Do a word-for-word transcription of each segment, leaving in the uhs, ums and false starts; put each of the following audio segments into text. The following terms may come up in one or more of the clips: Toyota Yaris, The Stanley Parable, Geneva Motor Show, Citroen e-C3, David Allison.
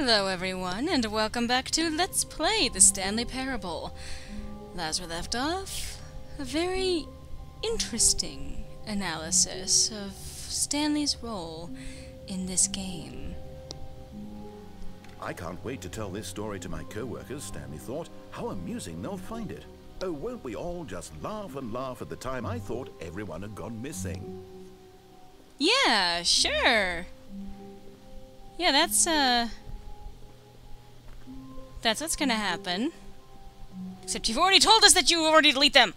Hello everyone, and welcome back to Let's Play The Stanley Parable. Last we left off, a very interesting analysis of Stanley's role in this game. I can't wait to tell this story to my co-workers, Stanley thought. How amusing they'll find it. Oh, won't we all just laugh and laugh at the time I thought everyone had gone missing. Yeah, sure. Yeah, that's, uh... that's what's gonna happen. Except you've already told us that you already delete them!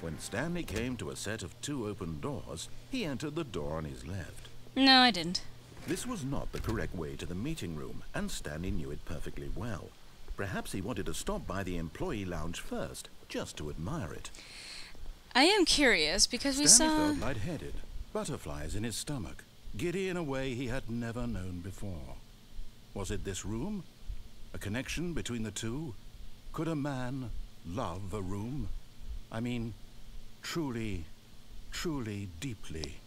When Stanley came to a set of two open doors, he entered the door on his left. No, I didn't. This was not the correct way to the meeting room, and Stanley knew it perfectly well. Perhaps he wanted to stop by the employee lounge first, just to admire it. I am curious, because we saw... Stanley felt lightheaded, butterflies in his stomach, giddy in a way he had never known before. Was it this room? A connection between the two? Could a man love a room? I mean, truly, truly, deeply,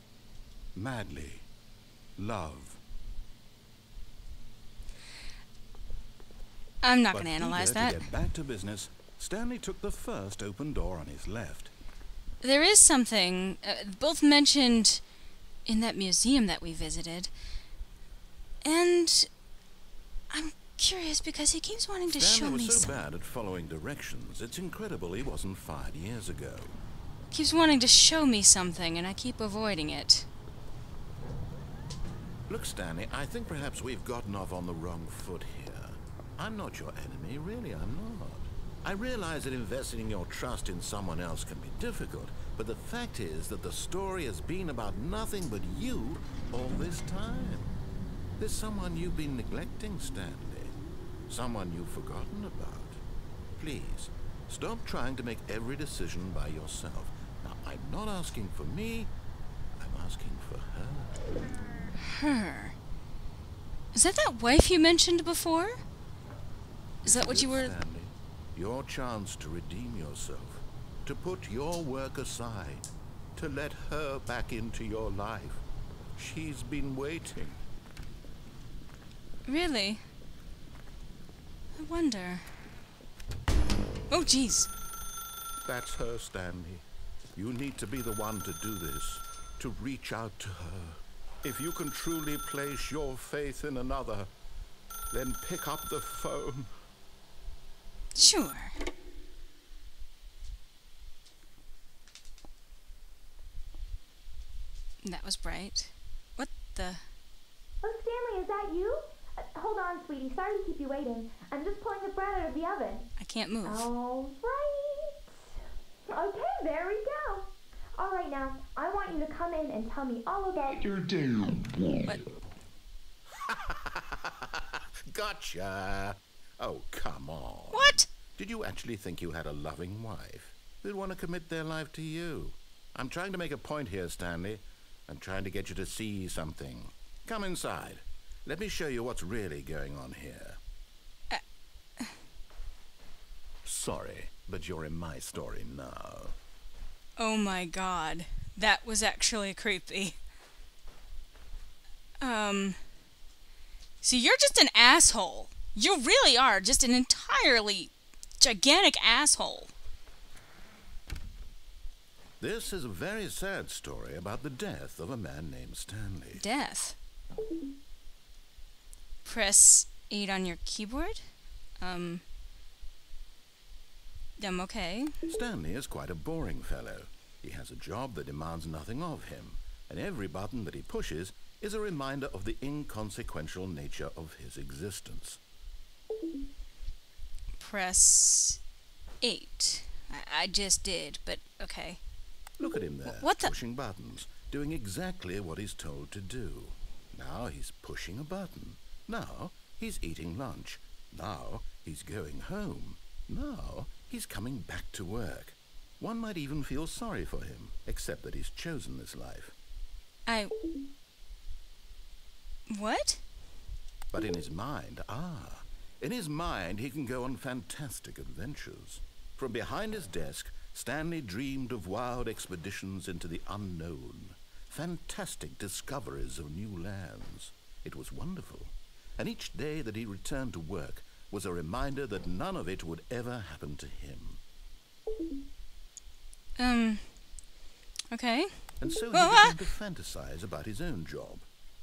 madly, love. I'm not going to analyze that. To get back to business, Stanley took the first open door on his left. There is something, uh, both mentioned in that museum that we visited, and I'm curious because he keeps wanting to show me something. Stanley was so bad at following directions, it's incredible he wasn't fired years ago. Keeps wanting to show me something, and I keep avoiding it. Look, Stanley, I think perhaps we've gotten off on the wrong foot here. I'm not your enemy, really, I'm not. I realize that investing your trust in someone else can be difficult, but the fact is that the story has been about nothing but you all this time. There's someone you've been neglecting, Stanley. Someone you've forgotten about. Please, stop trying to make every decision by yourself. Now, I'm not asking for me, I'm asking for her. Her? Is that that wife you mentioned before? Is that what you were... Stanley, your chance to redeem yourself, to put your work aside, to let her back into your life. She's been waiting. Really? I wonder... Oh, jeez. That's her, Stanley. You need to be the one to do this, to reach out to her. If you can truly place your faith in another, then pick up the phone. Sure. That was bright. What the? Oh, Stanley, is that you? Uh, hold on, sweetie. Sorry to keep you waiting. I'm just pulling the bread out of the oven. I can't move. All right. Okay, there we go. All right, now, I want you to come in and tell me all about your day. What? Gotcha. Oh, come on. What? Did you actually think you had a loving wife? They'd want to commit their life to you. I'm trying to make a point here, Stanley. I'm trying to get you to see something. Come inside. Let me show you what's really going on here. Uh. Sorry, but you're in my story now. Oh my God. That was actually creepy. Um... So you're just an asshole. You really are just an entirely gigantic asshole. This is a very sad story about the death of a man named Stanley. Death? Press eight on your keyboard? Um... I'm okay. Stanley is quite a boring fellow. He has a job that demands nothing of him, and every button that he pushes is a reminder of the inconsequential nature of his existence. Press eight. I, I just did, but okay. Look at him there, what the? Pushing buttons, doing exactly what he's told to do. Now he's pushing a button. Now he's eating lunch. Now he's going home. Now he's coming back to work. One might even feel sorry for him, except that he's chosen this life. I... What? But in his mind, ah... In his mind, he can go on fantastic adventures. From behind his desk, Stanley dreamed of wild expeditions into the unknown, fantastic discoveries of new lands. It was wonderful. and each day that he returned to work was a reminder that none of it would ever happen to him. Um, okay. And so he well, began to fantasize about his own job.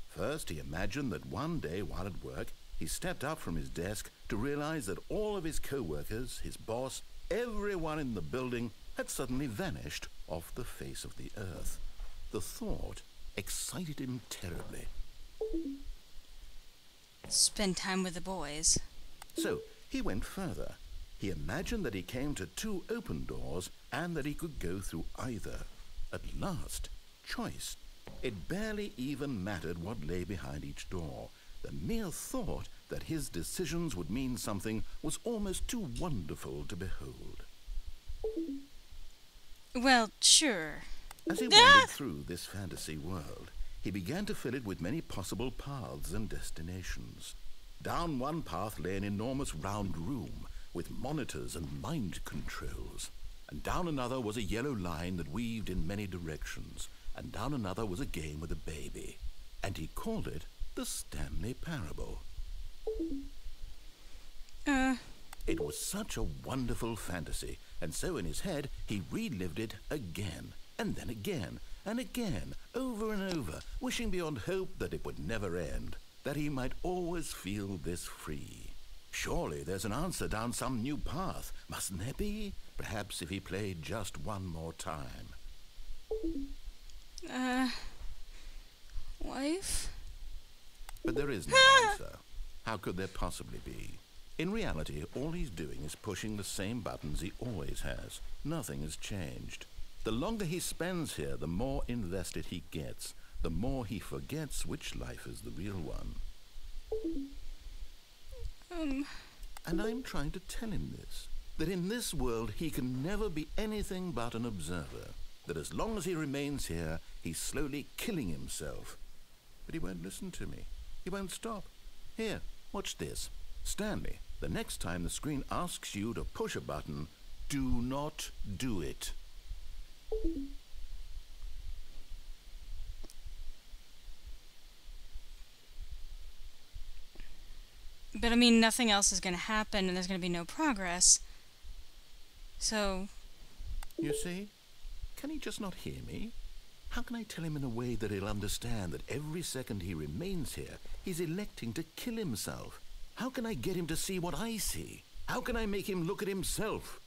First, he imagined that one day while at work, he stepped up from his desk to realize that all of his co-workers, his boss, everyone in the building had suddenly vanished off the face of the earth. The thought excited him terribly. Spend time with the boys. So he went further. He imagined that he came to two open doors and that he could go through either. At last, choice. It barely even mattered what lay behind each door. The mere thought that his decisions would mean something was almost too wonderful to behold. Well, sure. As he wandered through this fantasy world, he began to fill it with many possible paths and destinations. Down one path lay an enormous round room with monitors and mind controls. And down another was a yellow line that weaved in many directions. And down another was a game with a baby. And he called it The Stanley Parable. Uh. It was such a wonderful fantasy, and so in his head he relived it again, and then again, and again, over and over, wishing beyond hope that it would never end, that he might always feel this free. Surely there's an answer down some new path, mustn't there be? Perhaps if he played just one more time. Uh... Wife? But there is no answer. How could there possibly be? In reality, all he's doing is pushing the same buttons he always has. Nothing has changed. The longer he spends here, the more invested he gets, the more he forgets which life is the real one. Um. And I'm trying to tell him this, that in this world he can never be anything but an observer, that as long as he remains here, he's slowly killing himself. But he won't listen to me. He won't stop. Here, watch this. Stanley, the next time the screen asks you to push a button, do not do it. But I mean, nothing else is going to happen and there's going to be no progress. So... You see? Can he just not hear me? How can I tell him in a way that he'll understand that every second he remains here, he's electing to kill himself? How can I get him to see what I see? How can I make him look at himself?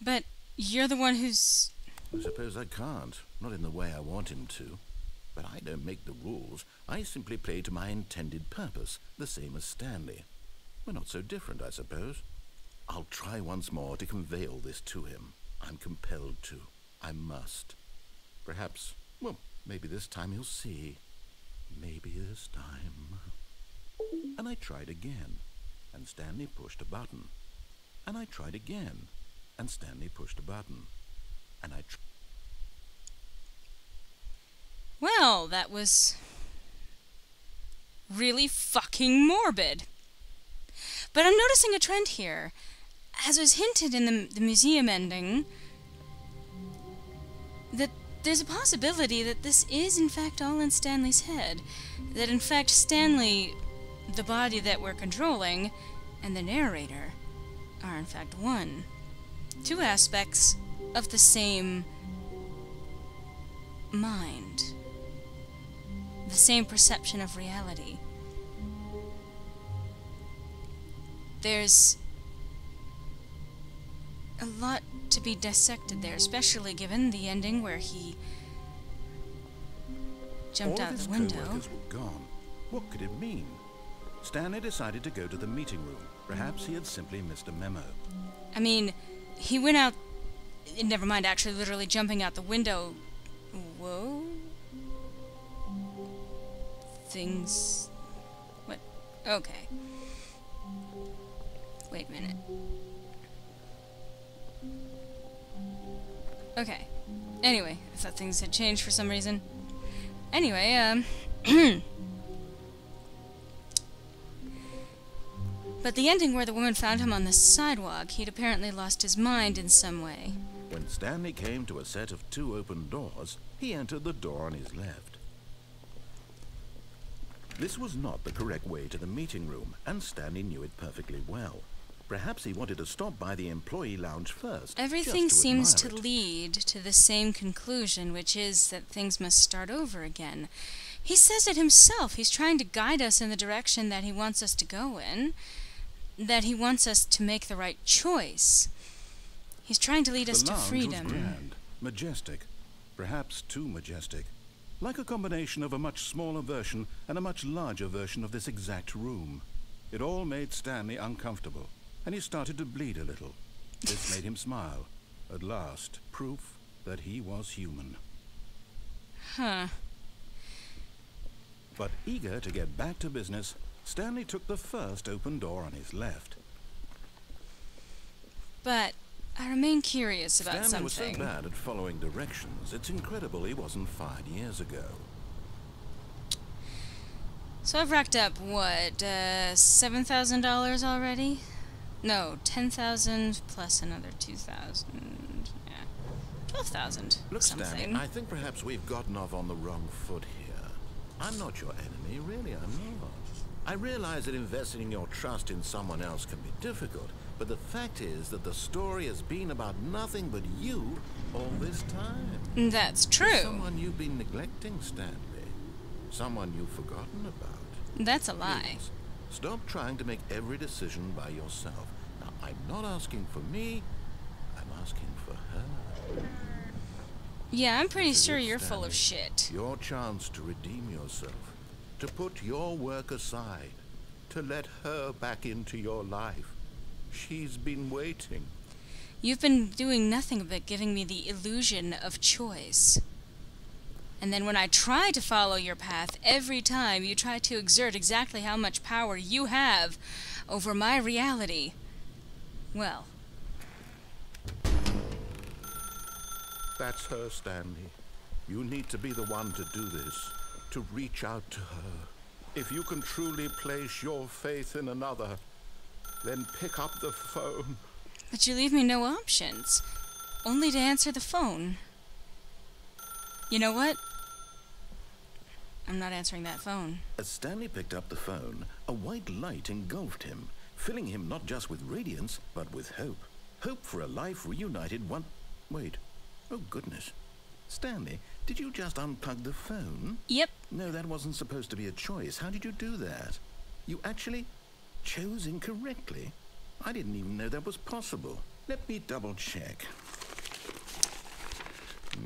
But you're the one who's... I suppose I can't. Not in the way I want him to. But I don't make the rules. I simply play to my intended purpose, the same as Stanley. We're not so different, I suppose. I'll try once more to convey all this to him. I'm compelled to. I must. Perhaps, well, maybe this time he'll see. Maybe this time. And I tried again, and Stanley pushed a button. And I tried again, and Stanley pushed a button. And I... Tr well, that was... really fucking morbid. But I'm noticing a trend here. As was hinted in the, the museum ending, that there's a possibility that this is in fact all in Stanley's head. That in fact Stanley, the body that we're controlling, and the narrator are in fact one. Two aspects of the same mind. The same perception of reality. There's... a lot to be dissected there, especially given the ending where he jumped out the window. All his co-workers were gone. What could it mean? Stanley decided to go to the meeting room. Perhaps he had simply missed a memo. I mean, he went out... never mind, actually, literally jumping out the window. Whoa? Things... what? Okay. Wait a minute. Okay. Anyway, I thought things had changed for some reason. Anyway, um... but the ending where the woman found him on the sidewalk, he'd apparently lost his mind in some way. When Stanley came to a set of two open doors, he entered the door on his left. This was not the correct way to the meeting room, and Stanley knew it perfectly well. Perhaps he wanted to stop by the employee lounge first. Everything seems to lead to the same conclusion, which is that things must start over again. He says it himself. He's trying to guide us in the direction that he wants us to go in, that he wants us to make the right choice. He's trying to lead us to freedom. The lounge was grand, majestic, perhaps too majestic, like a combination of a much smaller version and a much larger version of this exact room. It all made Stanley uncomfortable, and he started to bleed a little. This made him smile. At last, proof that he was human. Huh. But eager to get back to business, Stanley took the first open door on his left. But I remain curious about Stanley something. Stanley was so bad at following directions, it's incredible he wasn't five years ago. So I've racked up, what, uh, seven thousand dollars already? No, ten thousand plus another two thousand. Yeah, twelve thousand. Look, Stanley, I think perhaps we've gotten off on the wrong foot here. I'm not your enemy, really. I'm not. I realize that investing your trust in someone else can be difficult, but the fact is that the story has been about nothing but you all this time. That's true. There's someone you've been neglecting, Stanley. Someone you've forgotten about. That's a lie. Please. Stop trying to make every decision by yourself. Now, I'm not asking for me, I'm asking for her. Yeah, I'm pretty sure you're full of shit. Your chance to redeem yourself, to put your work aside, to let her back into your life. She's been waiting. You've been doing nothing but giving me the illusion of choice. And then when I try to follow your path, every time you try to exert exactly how much power you have over my reality. Well. That's her, Stanley. You need to be the one to do this, to reach out to her. If you can truly place your faith in another, then pick up the phone. But you leave me no options, only to answer the phone. You know what? I'm not answering that phone. As Stanley picked up the phone, a white light engulfed him, filling him not just with radiance, but with hope. Hope for a life reunited one... Wait. Oh, goodness. Stanley, did you just unplug the phone? Yep. No, that wasn't supposed to be a choice. How did you do that? You actually chose incorrectly? I didn't even know that was possible. Let me double check.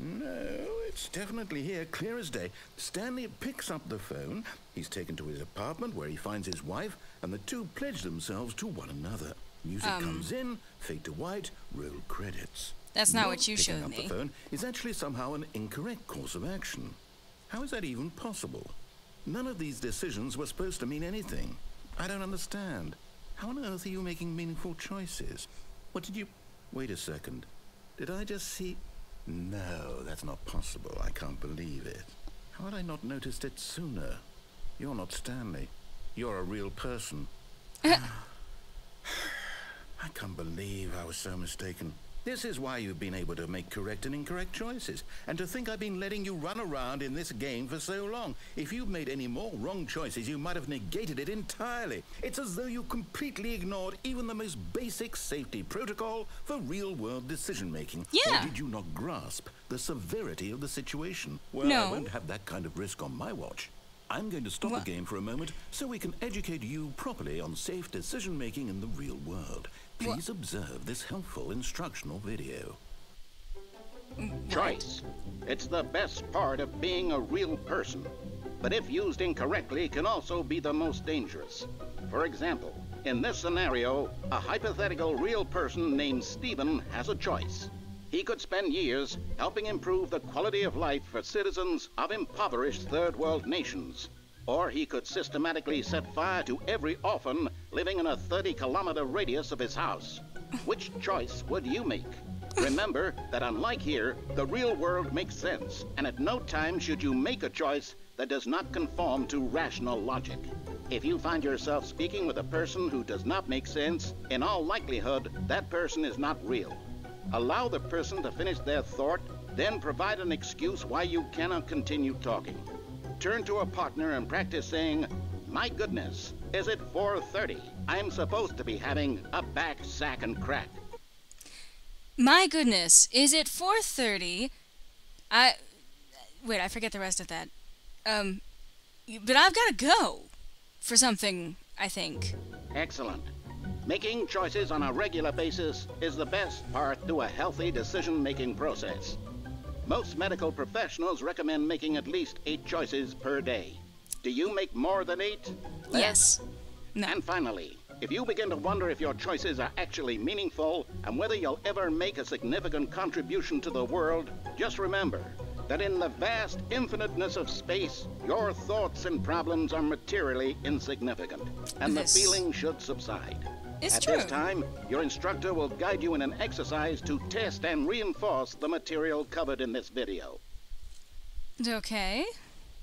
No, it's definitely here, clear as day. Stanley picks up the phone. He's taken to his apartment where he finds his wife, and the two pledge themselves to one another. Music um, comes in, fade to white, roll credits. That's not, not what you showed me. Picking up the phone is actually somehow an incorrect course of action. How is that even possible? None of these decisions were supposed to mean anything. I don't understand. How on earth are you making meaningful choices? What did you... Wait a second. Did I just see... No, that's not possible. I can't believe it. How had I not noticed it sooner? You're not Stanley. You're a real person. I can't believe I was so mistaken. This is why you've been able to make correct and incorrect choices. And to think I've been letting you run around in this game for so long. If you've made any more wrong choices, you might have negated it entirely. It's as though you completely ignored even the most basic safety protocol for real-world decision-making. Yeah. Or did you not grasp the severity of the situation? Well, no. I won't have that kind of risk on my watch. I'm going to stop what? the game for a moment so we can educate you properly on safe decision-making in the real world. Please observe this helpful instructional video. Choice. It's the best part of being a real person, but if used incorrectly can also be the most dangerous. For example, in this scenario, a hypothetical real person named Stephen has a choice. He could spend years helping improve the quality of life for citizens of impoverished third world nations. Or he could systematically set fire to every orphan living in a thirty kilometer radius of his house. Which choice would you make? Remember that unlike here, the real world makes sense, and at no time should you make a choice that does not conform to rational logic. If you find yourself speaking with a person who does not make sense, in all likelihood, that person is not real. Allow the person to finish their thought, then provide an excuse why you cannot continue talking. turn to a partner and practice saying, "My goodness, is it four thirty? I'm supposed to be having a back sack and crack." My goodness, is it four thirty? I... Wait, I forget the rest of that. Um, but I've got to go for something, I think. Excellent. Making choices on a regular basis is the best part to a healthy decision-making process. Most medical professionals recommend making at least eight choices per day. Do you make more than eight? Yes. No. And finally, if you begin to wonder if your choices are actually meaningful and whether you'll ever make a significant contribution to the world, just remember that in the vast infiniteness of space, your thoughts and problems are materially insignificant, and this. the feeling should subside. It's At true. this time, your instructor will guide you in an exercise to test and reinforce the material covered in this video. Okay.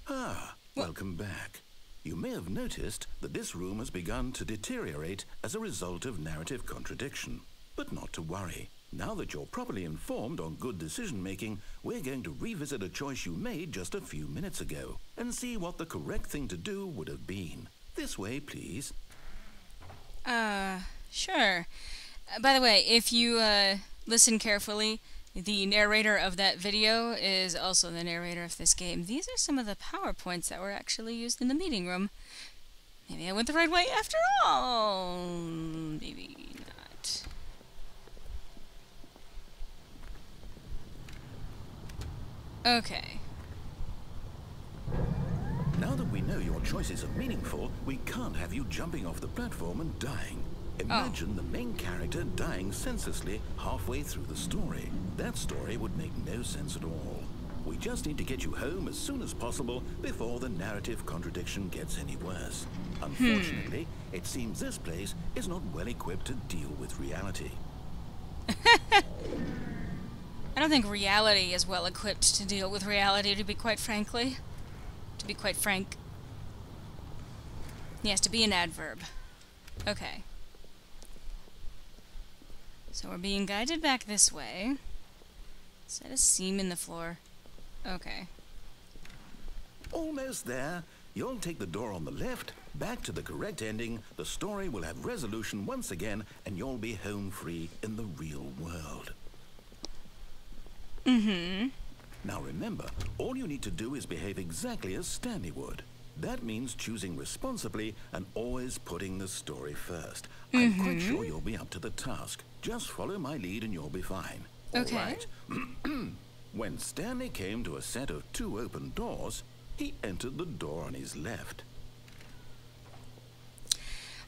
Ah, well, welcome back. You may have noticed that this room has begun to deteriorate as a result of narrative contradiction, but not to worry. Now that you're properly informed on good decision-making, we're going to revisit a choice you made just a few minutes ago and see what the correct thing to do would have been. This way, please. Uh, sure. Uh, by the way, if you uh, listen carefully, the narrator of that video is also the narrator of this game. These are some of the PowerPoints that were actually used in the meeting room. Maybe I went the right way after all. Maybe not. Okay. Now that we know your choices are meaningful, we can't have you jumping off the platform and dying. Imagine oh. the main character dying senselessly halfway through the story. That story would make no sense at all. We just need to get you home as soon as possible before the narrative contradiction gets any worse. Unfortunately, hmm. it seems this place is not well equipped to deal with reality. I don't think reality is well equipped to deal with reality, to be quite frankly. To be quite frank. Yes, to be an adverb. Okay. So we're being guided back this way. Is that a seam in the floor? Okay. Almost there. You'll take the door on the left, back to the correct ending, the story will have resolution once again, and you'll be home free in the real world. Mm-hmm. Now remember, all you need to do is behave exactly as Stanley would. That means choosing responsibly and always putting the story first. Mm-hmm. I'm quite sure you'll be up to the task. Just follow my lead and you'll be fine. Okay. All right. When Stanley came to a set of two open doors, he entered the door on his left.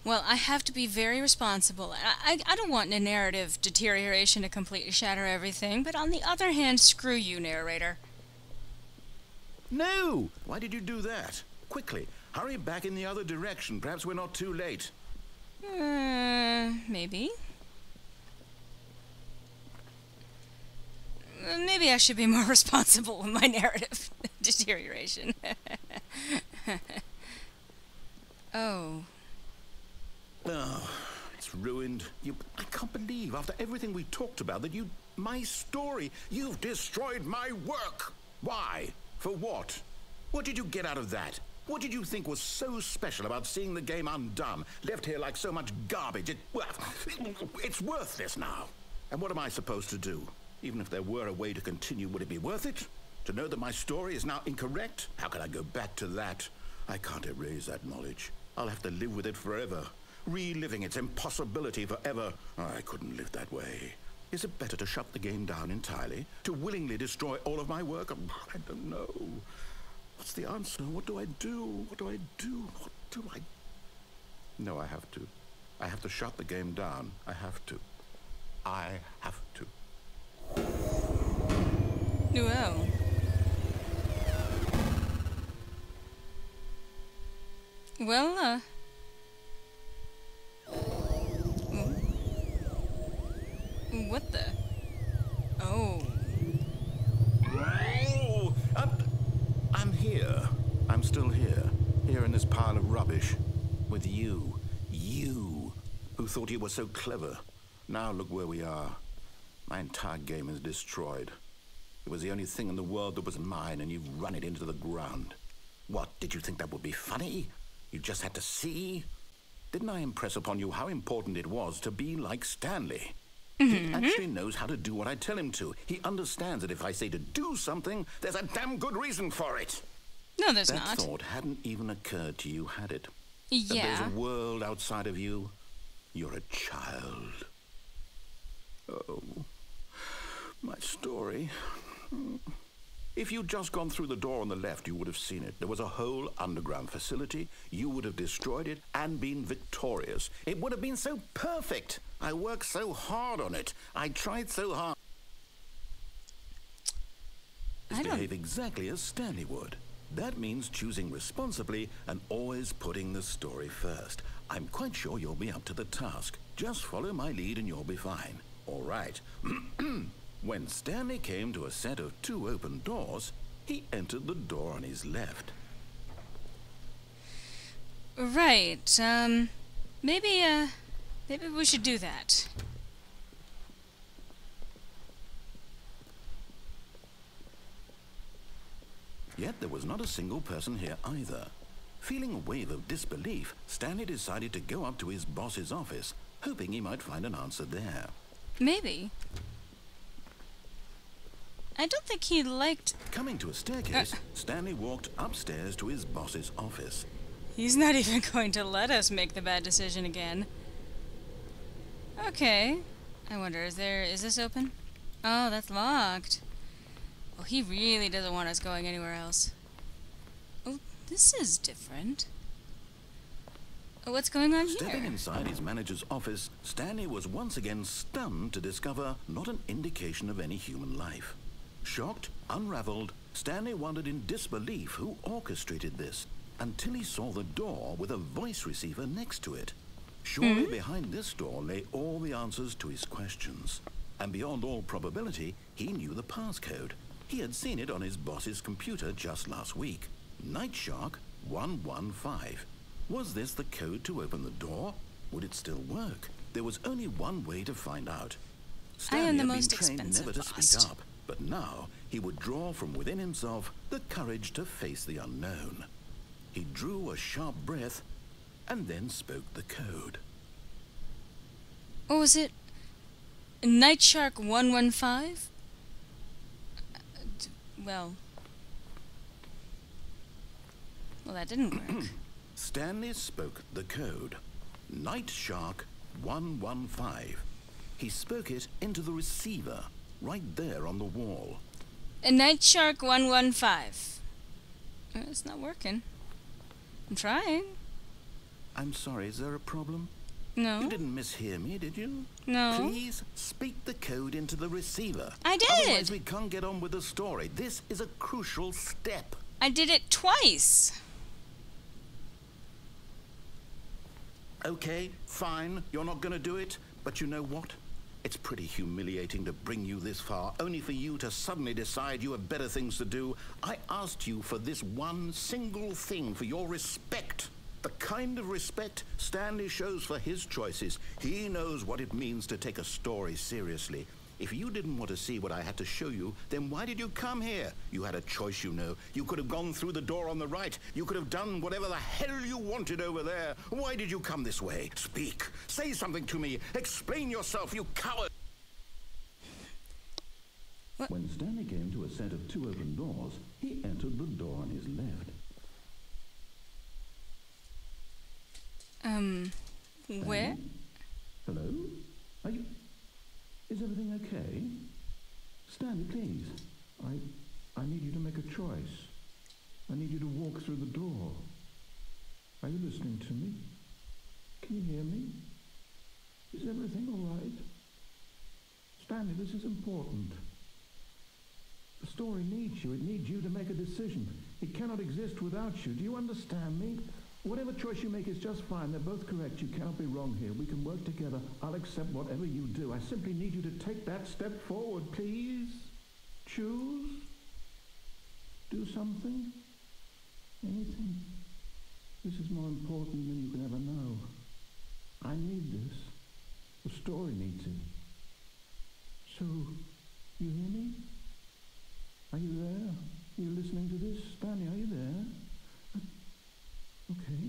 Well, I have to be very responsible. I, I, I don't want a narrative deterioration to completely shatter everything, but on the other hand, screw you, narrator. No! Why did you do that? Quickly, hurry back in the other direction. Perhaps we're not too late. Uh, maybe. Maybe I should be more responsible with my narrative deterioration. Oh... Oh, it's ruined. You, I can't believe after everything we talked about that you... My story! You've destroyed my work! Why? For what? What did you get out of that? What did you think was so special about seeing the game undone? Left here like so much garbage. It, well, it's worthless now. And what am I supposed to do? Even if there were a way to continue, would it be worth it? To know that my story is now incorrect? How can I go back to that? I can't erase that knowledge. I'll have to live with it forever. Reliving its impossibility forever. Oh, I couldn't live that way. Is it better to shut the game down entirely? To willingly destroy all of my work? I don't know. What's the answer? What do I do? What do I do? What do I... No, I have to. I have to shut the game down. I have to. I have to. Well. Well, uh... What the? Oh. Oh! I'm, I'm here. I'm still here. Here in this pile of rubbish. With you. You! Who thought you were so clever. Now look where we are. My entire game is destroyed. It was the only thing in the world that was mine, and you've run it into the ground. What, did you think that would be funny? You just had to see? Didn't I impress upon you how important it was to be like Stanley? Mm-hmm. He actually knows how to do what I tell him to. He understands that if I say to do something, there's a damn good reason for it. No, there's that not. That thought hadn't even occurred to you, had it? Yeah. That there's a world outside of you. You're a child. Oh, my story. If you'd just gone through the door on the left, you would have seen it. There was a whole underground facility. You would have destroyed it and been victorious. It would have been so perfect. I worked so hard on it. I tried so hard. I don't... Behave exactly as Stanley would. That means choosing responsibly and always putting the story first. I'm quite sure you'll be up to the task. Just follow my lead and you'll be fine. All right. When Stanley came to a set of two open doors, he entered the door on his left. Right. Um, maybe, uh, maybe we should do that. Yet there was not a single person here either. Feeling a wave of disbelief, Stanley decided to go up to his boss's office, hoping he might find an answer there. Maybe. I don't think he liked... Coming to a staircase, uh, Stanley walked upstairs to his boss's office. He's not even going to let us make the bad decision again. Okay. I wonder, is there... is this open? Oh, that's locked. Well, he really doesn't want us going anywhere else. Oh, this is different. Oh, what's going on here? Stepping inside his manager's office, Stanley was once again stunned to discover not an indication of any human life. Shocked, unraveled, Stanley wondered in disbelief who orchestrated this, until he saw the door with a voice receiver next to it. Surely mm-hmm. behind this door lay all the answers to his questions. And beyond all probability, he knew the passcode. He had seen it on his boss's computer just last week. Nightshark one one five. Was this the code to open the door? Would it still work? There was only one way to find out. Stanley I am the most expensive never to speak up. But now, he would draw from within himself the courage to face the unknown. He drew a sharp breath, and then spoke the code. What was it? Nightshark one one five? Well... Well, that didn't work. Stanley spoke the code. Nightshark one one five. He spoke it into the receiver. Right there on the wall. A Nightshark one one five. It's not working. I'm trying. I'm sorry, is there a problem? No. You didn't mishear me, did you? No. Please speak the code into the receiver. I did! Otherwise we can't get on with the story. This is a crucial step. I did it twice. Okay, fine. You're not gonna do it. But you know what? It's pretty humiliating to bring you this far, only for you to suddenly decide you have better things to do. I asked you for this one single thing, for your respect. The kind of respect Stanley shows for his choices. He knows what it means to take a story seriously. If you didn't want to see what I had to show you, then why did you come here? You had a choice, you know. You could have gone through the door on the right. You could have done whatever the hell you wanted over there. Why did you come this way? Speak. Say something to me. Explain yourself, you coward. What? When Stanley came to a set of two open doors, he entered the door on his left. Um, where? Um, hello? Are you... Is everything okay? Stanley, please. I... I need you to make a choice. I need you to walk through the door. Are you listening to me? Can you hear me? Is everything all right? Stanley, this is important. The story needs you. It needs you to make a decision. It cannot exist without you. Do you understand me? Whatever choice you make is just fine. They're both correct. You cannot be wrong here. We can work together. I'll accept whatever you do. I simply need you to take that step forward, please. Choose. Do something. Anything. This is more important than you can ever know. I need this. The story needs it. So, you hear me? Are you there? Are you listening to this? Stanley, are you there? okay.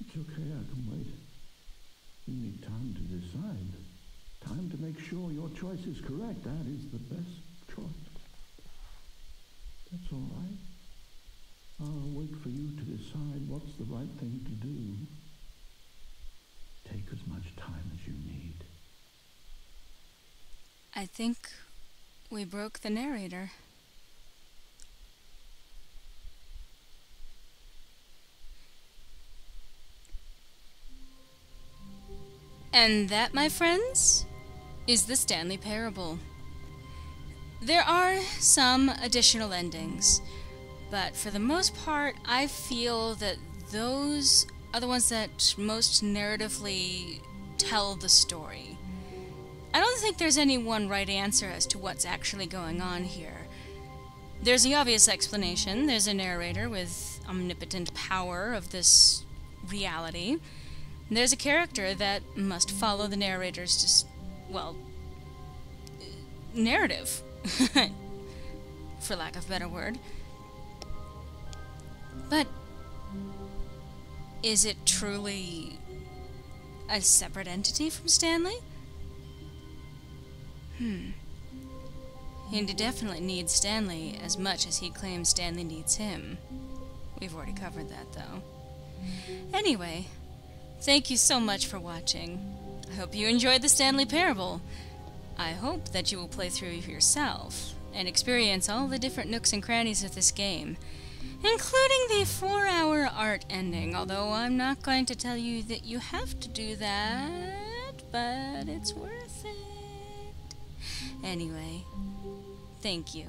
It's okay, I can wait. You need time to decide. Time to make sure your choice is correct. That is the best choice. That's all right. I'll wait for you to decide what's the right thing to do. Take as much time as you need. I think we broke the narrator. And that, my friends, is the Stanley Parable. There are some additional endings, but for the most part, I feel that those are the ones that most narratively tell the story. I don't think there's any one right answer as to what's actually going on here. There's the obvious explanation. There's a narrator with omnipotent power of this reality. There's a character that must follow the narrator's, just, well, narrative, for lack of a better word. But is it truly a separate entity from Stanley? Hmm. He definitely needs Stanley as much as he claims Stanley needs him. We've already covered that, though. Anyway, thank you so much for watching. I hope you enjoyed the Stanley Parable. I hope that you will play through for yourself and experience all the different nooks and crannies of this game, including the four hour art ending, although I'm not going to tell you that you have to do that, but it's worth it. Anyway, thank you.